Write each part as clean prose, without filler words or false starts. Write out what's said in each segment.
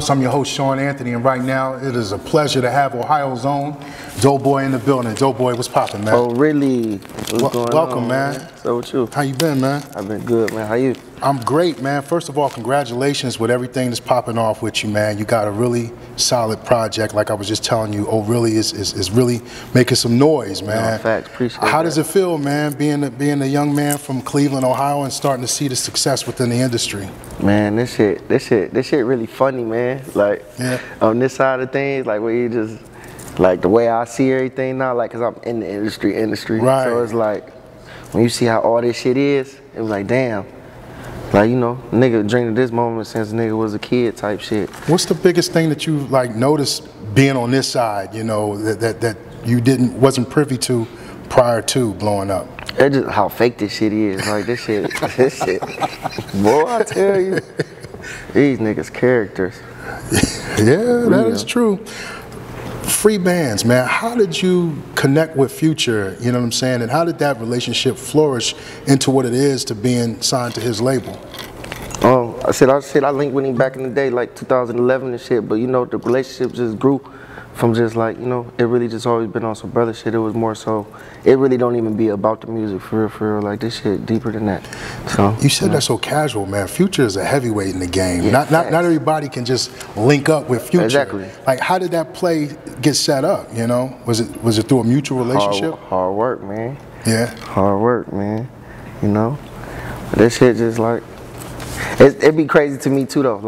course, I'm your host, Sean Anthony, and right now it is a pleasure to have Ohio's own Doe Boy in the building. Doe Boy, what's poppin', man? Oh, really? What's going on, man? So what you? How you been, man? I've been good, man. How you? I'm great, man. First of all, congratulations with everything that's popping off with you, man. You got a really solid project, like I was just telling you. Oh, really? Is really making some noise, man. No, facts. Appreciate that. How does it feel, man, being a young man from Cleveland, Ohio, and starting to see the success within the industry? Man, this shit really funny, man. Like, yeah. On this side of things, like where you just, like the way I see everything now, like, cause I'm in the industry. Right. So it's like, when you see how all this shit is, it was like, damn. Like, you know, nigga dreamed of this moment since nigga was a kid type shit. What's the biggest thing that you, like, noticed being on this side, you know, that you wasn't privy to prior to blowing up? It's just how fake this shit is. Like, this shit. Boy, I tell you, these niggas characters. Yeah, that is true. Free bands, man. How did you connect with Future, you know what I'm saying? And how did that relationship flourish into what it is to being signed to his label? I linked with him back in the day, like 2011 and shit, but you know, the relationship just grew from just like, you know, it really just always been on some brother shit. It was more so, it really don't even be about the music, for real. Like, this shit deeper than that. So you said that's so casual, man. Future is a heavyweight in the game. Yeah, not everybody can just link up with Future. Exactly. Like, how did that play get set up, you know? Was it through a mutual relationship? Hard work, man. Yeah. Hard work, man. You know? This shit just like, it'd be crazy to me too though,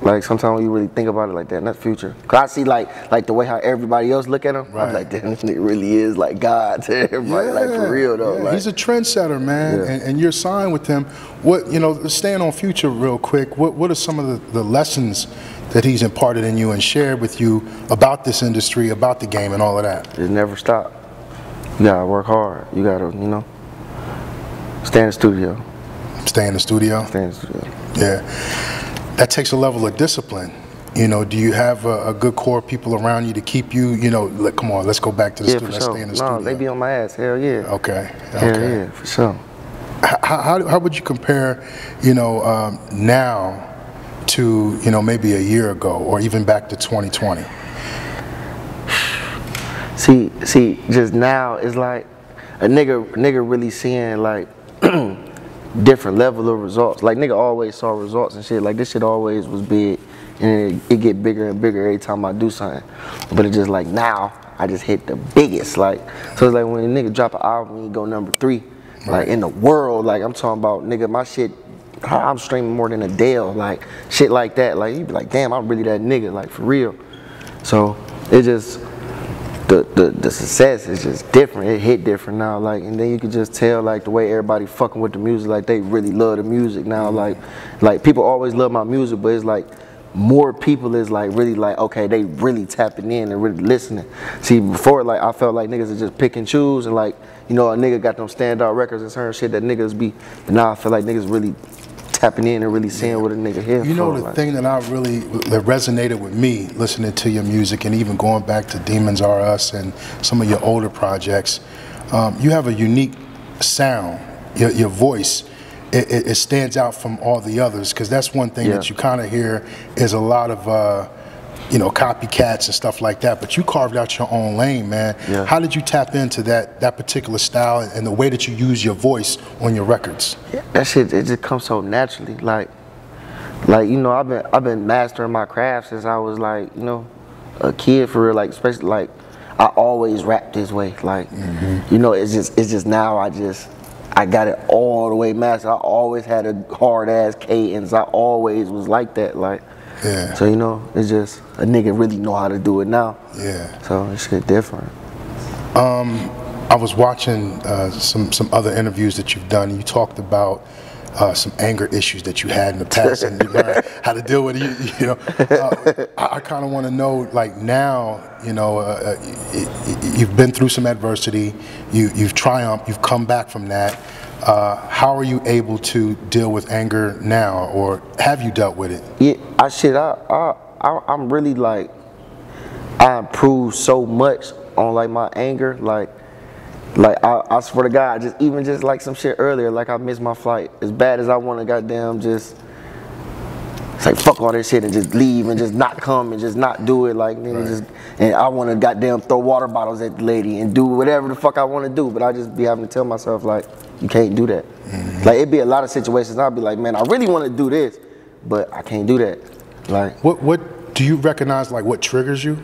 like sometimes when you really think about it like that, and that's Future. Cause I see like the way how everybody else look at him. Right. I'm like, damn, this nigga really is like God to everybody, yeah, like for real though. Yeah. Like, he's a trendsetter, man, yeah. And you're signed with him. What, you know, staying on Future real quick, what are some of the lessons that he's imparted in you and shared with you about this industry, about the game and all of that? Just never stop. You gotta work hard. You gotta, you know, stay in the studio. Stay in the studio? Stay in the studio. Yeah. That takes a level of discipline, you know. Do you have a good core of people around you to keep you, you know, like, come on, let's go back to the studio, let's stay in the studio. No, they be on my ass, hell yeah. Okay, okay. Hell yeah, for sure. How would you compare, you know, now to, you know, maybe a year ago or even back to 2020? See, just now, it's like a nigga really seeing, like, different level of results. Like, nigga always saw results and shit. Like, this shit always was big, and it get bigger and bigger every time I do something. But it's just like now, I just hit the biggest. Like, so it's like when a nigga drop an album and you go number 3, like, right, in the world. Like, I'm talking about, nigga, my shit, I'm streaming more than Adele. Like, shit like that. Like, you be like, damn, I'm really that nigga. Like, for real. So it just, The success is just different. It hit different now, like, and then you can just tell, like, the way everybody fucking with the music, like, they really love the music now. Like people always love my music, but it's like more people is like really like, okay, they really tapping in and really listening. See, before, like, I felt like niggas would just pick and choose, and like, you know, a nigga got them standout records and certain shit that niggas be, but now I feel like niggas really tapping in and really seeing what a nigga here. You know, the thing that that resonated with me listening to your music and even going back to Demons Are Us and some of your older projects, you have a unique sound. Your voice, it stands out from all the others, because that's one thing, yeah, that you kind of hear is a lot of, you know, copycats and stuff like that, but you carved out your own lane, man. Yeah. How did you tap into that particular style and the way that you use your voice on your records? Yeah, that shit, it just comes so naturally. Like, you know, I've been mastering my craft since I was, like, you know, a kid for real. Like, especially, like, I always rap this way. Like, you know, it's just now I got it all the way mastered. I always had a hard ass cadence. I always was like that. Like, yeah. So, you know, it's just a nigga really know how to do it now. Yeah. So it's shit different. I was watching some other interviews that you've done, and you talked about some anger issues that you had in the past and you learned how to deal with it. You know, I kind of want to know, like, now, you know, you've been through some adversity, you've triumphed, you've come back from that. How are you able to deal with anger now, or have you dealt with it? Yeah, I'm really, like, I improved so much on, like, my anger. Like I swear to God, even like some shit earlier, like I missed my flight. As bad as I want to goddamn just It's like, fuck all this shit and just leave and just not come and just not do it. Like, nigga, right. And I want to goddamn throw water bottles at the lady and do whatever the fuck I want to do. But I just be having to tell myself, like, you can't do that. Mm-hmm. Like, it'd be a lot of situations I'd be like, man, I really want to do this, but I can't do that. Like, what do you recognize, like, what triggers you?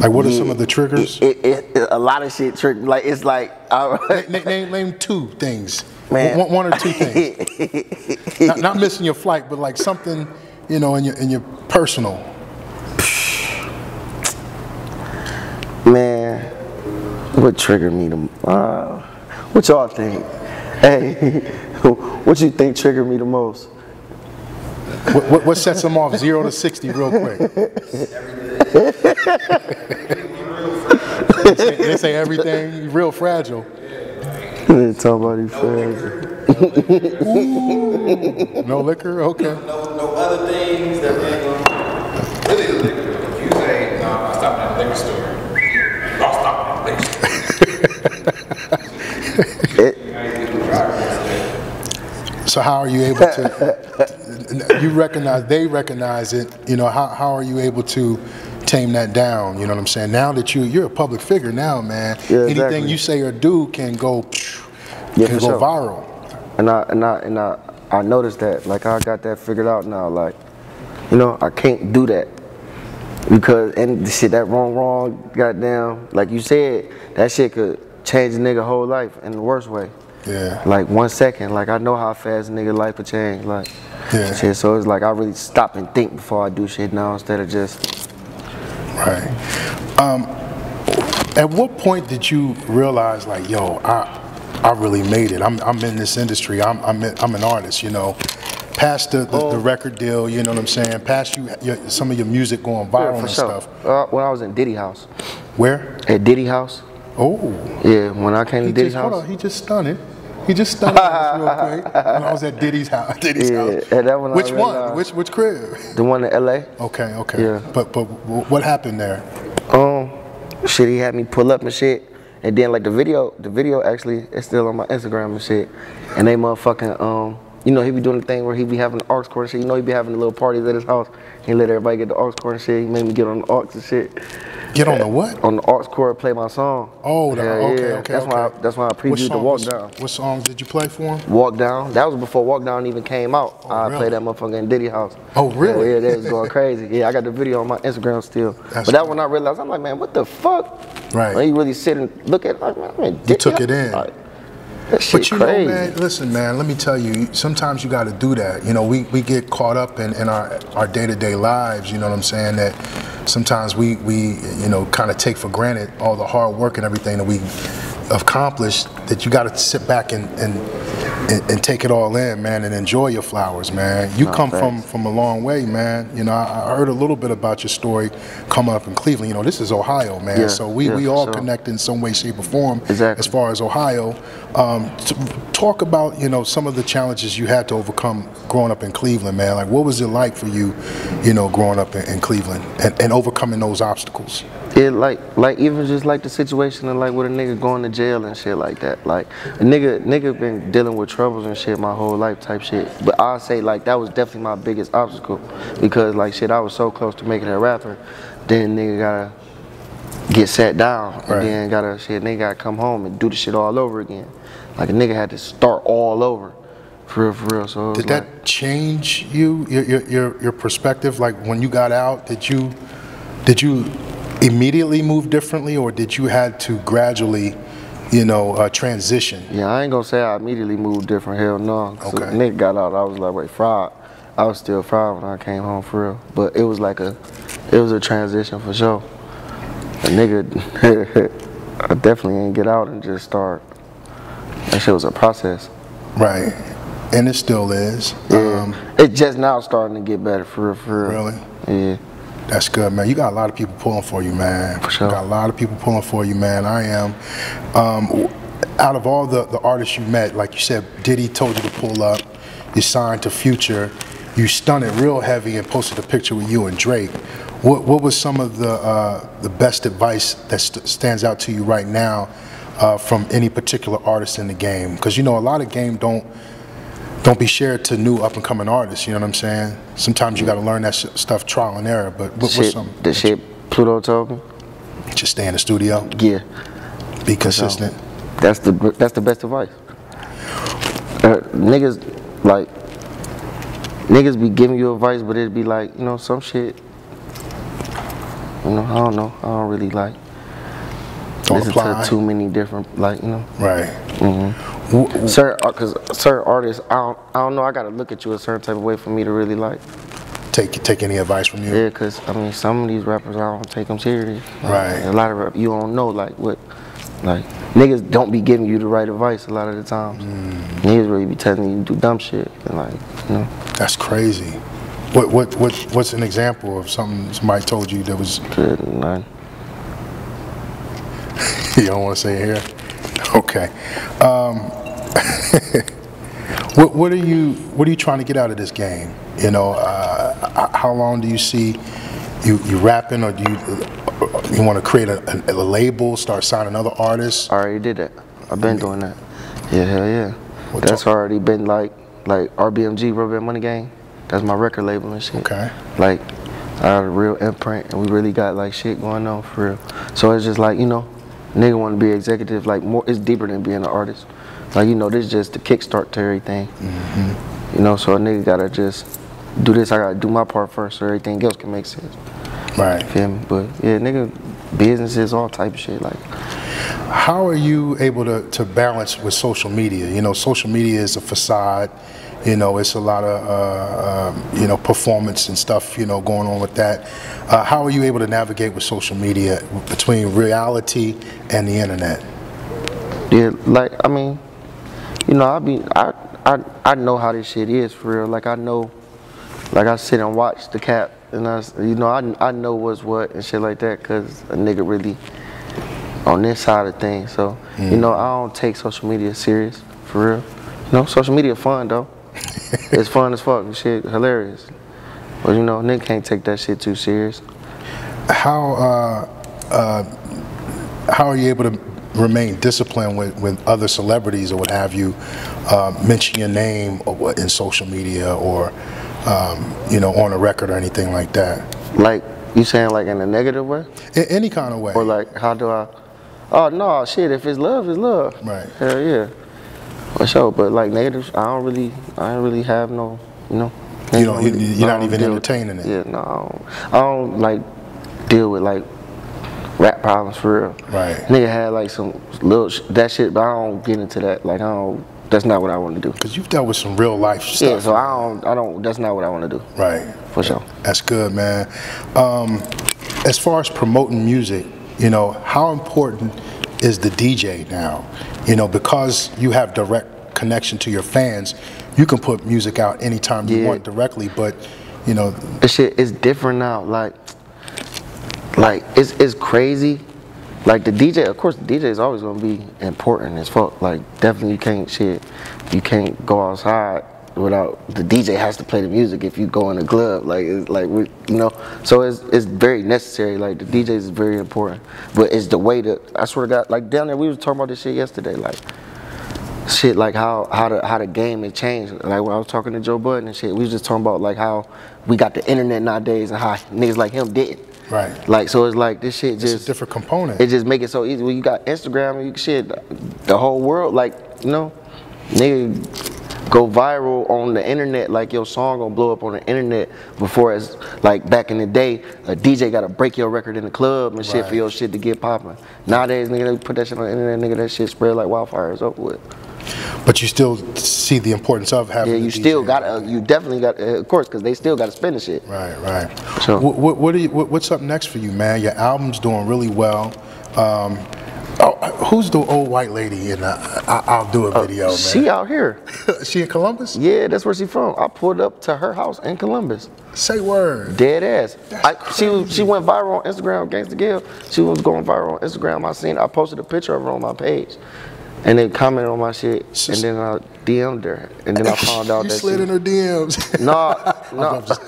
Like, what are some of the triggers? A lot of shit triggers. Like, it's like, name two things. Man. One or two things. not missing your flight, but like something, you know, in your personal. Man, what triggered me the what y'all think? Hey, what you think triggered me the most? What sets them off 0 to 60 real quick? They say everything real fragile. Somebody no liquor. No liquor? Okay. No other things that really the liquor. If you say, no, I stopped at the liquor store. I'll stop at the liquor store. So how are you able to, you recognize, they recognize it, you know, how are you able to tame that down, you know what I'm saying? Now that you're a public figure now, man, yeah, exactly. Anything you say or do can go, yeah, can go sure. viral. And I noticed that, like I got that figured out now, like, you know, I can't do that because and shit that wrong, goddamn, like you said, that shit could change a nigga whole life in the worst way. Yeah. Like 1 second, like I know how fast a nigga life could change, like yeah. Shit. So it's like I really stop and think before I do shit now instead of just. Right. At what point did you realize, like, yo, I really made it. I'm in this industry. I'm an artist. You know, past the record deal. You know what I'm saying. Past some of your music going viral and stuff. When I was in Diddy house. Where? At Diddy house. Oh. Yeah. When I came to Diddy house. Hold on. He just stunned it. He just stunned us real quick when I was at Diddy's house. Diddy's house. And that one which one? Which crib? The one in LA. Okay, okay. Yeah. But what happened there? Shit, he had me pull up and shit. And then like the video actually is still on my Instagram and shit. And they motherfucking you know, he be doing the thing where he be having the aux cord and shit. You know, he be having the little parties at his house. He let everybody get the aux cord and shit. He made me get on the aux and shit. Get on the what? On the aux cord, play my song. Oh, yeah, okay, yeah. Okay. That's why I previewed the Walk Down. What songs did you play for him? Walk Down. That was before Walk Down even came out. Oh, I played that motherfucker in Diddy house. Oh, really? Yeah, that was going crazy. Yeah, I got the video on my Instagram still. But that one I realized, I'm like, man, what the fuck? Right. Like, you really sit and look at it, like, man, Diddy. You took it in. Like, but you crazy. Know, man, listen, man, let me tell you, sometimes you got to do that. You know, we get caught up in our day-to-day lives, you know what I'm saying, that sometimes we you know, kind of take for granted all the hard work and everything that we accomplished, that you got to sit back and take it all in, man, and enjoy your flowers, man. You come from a long way, man. You know, I heard a little bit about your story coming up in Cleveland. You know, this is Ohio, man. Yeah, so we all connect in some way, shape, or form as far as Ohio. Talk about, you know, some of the challenges you had to overcome growing up in Cleveland, man. Like, what was it like for you, you know, growing up in Cleveland and overcoming those obstacles? It like even just like the situation of like with a nigga going to jail and shit like that. Like a nigga been dealing with troubles and shit my whole life type shit. But I'll say like that was definitely my biggest obstacle because like shit I was so close to making a rapper. Then nigga gotta get sat down and then nigga gotta come home and do the shit all over again. Like a nigga had to start all over. For real. So did that like, change you your perspective? Like when you got out, did you immediately move differently, or did you had to gradually, you know, transition? Yeah, I ain't gonna say I immediately moved different, hell no. Okay. So nigga got out, I was like, wait, fried. I was still fried when I came home for real. But it was like a transition for sure. A nigga, I definitely ain't get out and just start. That shit was a process. Right, and it still is. Yeah. It's just now starting to get better for real, for real. Really? Yeah. That's good, man. You got a lot of people pulling for you, man. For sure. You got a lot of people pulling for you, man. I am. Out of all the artists you met, like you said, Diddy told you to pull up. You signed to Future. You stunned it real heavy and posted a picture with you and Drake. What was some of the best advice that stands out to you right now from any particular artist in the game? Because, you know, a lot of game don't don't be shared to new up and coming artists. You know what I'm saying? Sometimes you got to learn that stuff trial and error. But what's something? The shit Pluto told me. Just stay in the studio. Yeah. Be consistent. That's the best advice. Niggas be giving you advice, but it'd be like, you know, some shit. You know, I don't know. I don't really like. Don't apply to too many different, like, you know. Right. Mm-hmm. Because certain artists, I don't know. I gotta look at you a certain type of way for me to really like. Take any advice from you? Yeah, because I mean, some of these rappers, I don't take them serious. Right. A lot of rappers, you don't know like what, like niggas don't be giving you the right advice a lot of the times. Mm. Niggas really be telling you to do dumb shit and like, you know. That's crazy. What's an example of something somebody told you that was? Good, none. You don't want to say here? Okay. What are you trying to get out of this game? You know, how long do you see you rapping, or do you want to create a label, start signing other artists? I already did that. I've been doing that. Yeah, hell yeah. That's already been like RBMG, Rubberband Money Gang. That's my record label and shit. Okay. Like, I had a real imprint, and we really got like shit going on for real. So it's just like, you know, nigga want to be executive. Like more, it's deeper than being an artist. Like, you know, this is just the kickstart to everything. Mm-hmm. You know, so a nigga gotta just do this. I gotta do my part first, so everything else can make sense. Right. Feel me? But yeah, nigga, businesses, all type of shit. Like, how are you able to balance with social media? You know, social media is a facade. You know, it's a lot of you know, performance and stuff, you know, going on with that. How are you able to navigate with social media between reality and the internet? Yeah, like, I mean, you know, I know how this shit is for real. Like, I know, like, I sit and watch the cap, and I know what's what and shit like that, cause a nigga really on this side of things. So you know, I don't take social media serious for real. You know, social media fun though. It's fun as fuck. Shit, hilarious. But you know, nigga can't take that shit too serious. How are you able to remain disciplined with other celebrities or what have you, mention your name or what in social media or you know, on a record or anything like that? Like, you saying like in a negative way? In any kind of way. Or like, how do I? Oh no, shit. If it's love, it's love. Right. Hell yeah. For sure, but like negatives, I don't really have no, you know. You don't, you're not even entertaining it. Yeah, no, I don't like deal with like rap problems for real. Right. Nigga had like some little that shit, but I don't get into that. Like, I don't. That's not what I want to do. Cause you've dealt with some real life stuff. Yeah, so I don't. That's not what I want to do. Right. For sure. That's good, man. As far as promoting music, you know, how important is the DJ now? You know, because you have direct connection to your fans, you can put music out anytime you want directly, but you know, this shit is different now. Like it's crazy. Like the DJ, of course the DJ is always gonna be important as fuck. Like, definitely you can't go outside without the DJ has to play the music if you go in a club. Like, it's like, we, you know, so it's very necessary. Like, the DJ is very important, but it's the way that, I swear to God, like down there we was talking about this shit yesterday, like shit, like how the game has changed. Like, when I was talking to Joe Budden and shit, we was just talking about like how we got the internet nowadays and how niggas like him didn't. Right. Like, so it's like this shit just, it's a different component. It just make it so easy. When you got Instagram, you shit, the whole world, like, you know, nigga go viral on the internet. Like, your song gonna blow up on the internet before it's like back in the day a DJ gotta break your record in the club and shit for your shit to get popping. Nowadays nigga, they put that shit on the internet, nigga, that shit spread like wildfire. It's over with. But you still see the importance of having. Yeah, you still got. You definitely got. Of course, because they still got to spend the shit. Right, right. So what's up next for you, man? Your album's doing really well. Who's the old white lady in I'll Do It video, man? She out here. She in Columbus? Yeah, that's where she from. I pulled up to her house in Columbus. Say word. Dead ass. She went viral on Instagram, Gangsta Gil. She was going viral on Instagram. I posted a picture of her on my page. And they commented on my shit, and then I DM'd her, and then I found out that she slid in her DMs. No, look,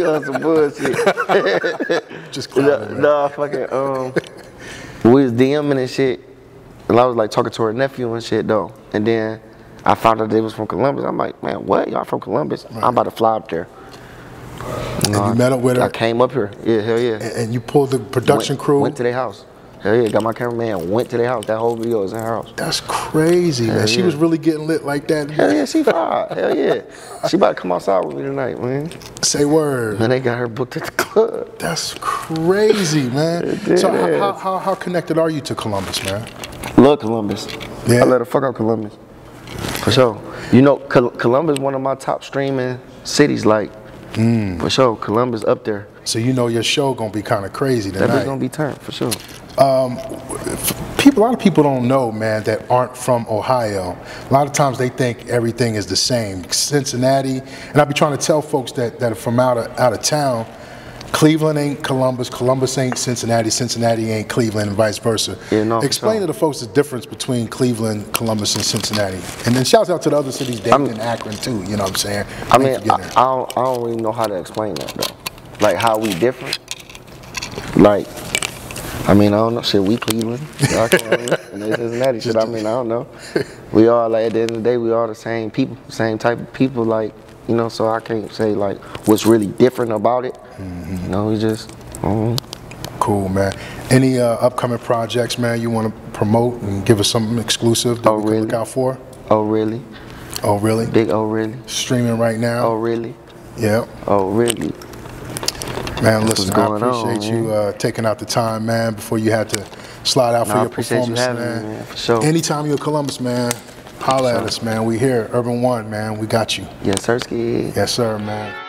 you on some bullshit. Just clowning. No, fucking we was DMing and shit, and I was like talking to her nephew and shit though, and then I found out they was from Columbus. I'm like, man, what? Y'all from Columbus? Right. I'm about to fly up there. And you met up with her? I came up here. Yeah, hell yeah. And you pulled the production crew? Went to their house. Hell yeah, got my cameraman, went to their house. That whole video was in her house. That's crazy, man. She was really getting lit like that. Hell yeah, she fired. Hell yeah. She about to come outside with me tonight, man. Say word. And they got her booked at the club. That's crazy, man. So how connected are you to Columbus, man? Love Columbus. Yeah. I let her fuck out Columbus. For sure. You know, Columbus one of my top streaming cities, like, for sure. Columbus up there. So you know your show gonna be kind of crazy tonight. That bitch gonna be turned, for sure. A lot of people don't know, man, that aren't from Ohio. A lot of times they think everything is the same. Cincinnati, and I be trying to tell folks that are from out of town, Cleveland ain't Columbus, Columbus ain't Cincinnati, Cincinnati ain't Cleveland, and vice versa. Yeah, no, explain to the folks the difference between Cleveland, Columbus, and Cincinnati. And then shout out to the other cities, Dayton, Akron, too, you know what I'm saying? I mean, I don't even know how to explain that, though. Like, how we different. Like, I mean, I don't know. Shit, we Cleveland. Y'all Cleveland and they Cincinnati. Shit, I mean, I don't know. We all, like, at the end of the day, we all the same people, same type of people, like, you know, so I can't say, like, what's really different about it. You know, we just, Cool, man. Any upcoming projects, man, you want to promote and give us something exclusive that we can look out for? Oh, really? Oh, really? Big oh, really? Streaming right now? Oh, really? Yeah. Oh, really? Man, listen, I appreciate you taking out the time, man, before you had to slide out for your performance, man. For sure. Anytime you're in Columbus, man, holla at us, man. We here, Urban One, man. We got you. Yes, sir. Yes, sir, man.